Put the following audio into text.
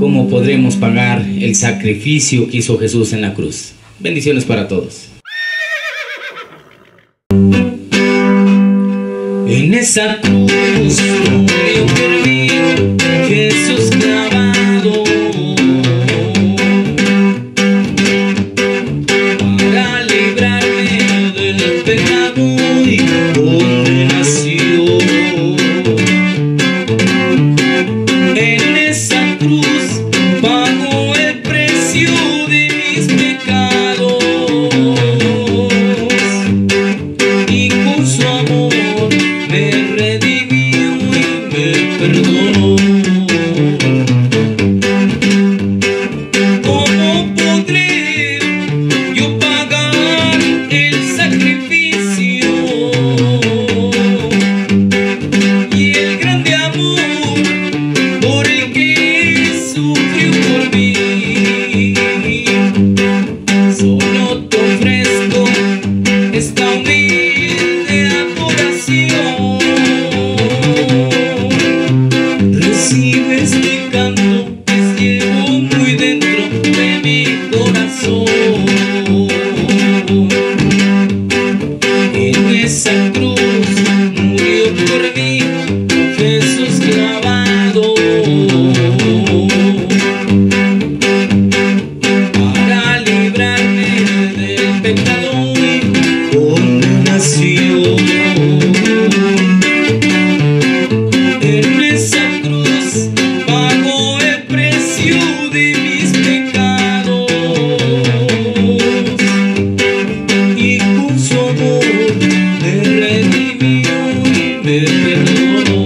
¿Cómo podremos pagar el sacrificio que hizo Jesús en la cruz? Bendiciones para todos. En esa cruz murió por mí Jesús clavado, para librarme del pecado y condenación. En esa cruz pagó el precio de mis pecados y con su amor me redimió y me perdonó. ¿Cómo podré yo pagar el sacrificio y el grande amor por el que sufrió por mí? Solo te ofrezco esta humilde adoración. Recibe este canto que llevo muy dentro de mi corazón. En esa cruz murió por mí Jesús clavado, para librarme del pecado y condenación. En esa cruz pagó el precio de mis pecados y con su amor me redimió y me perdonó.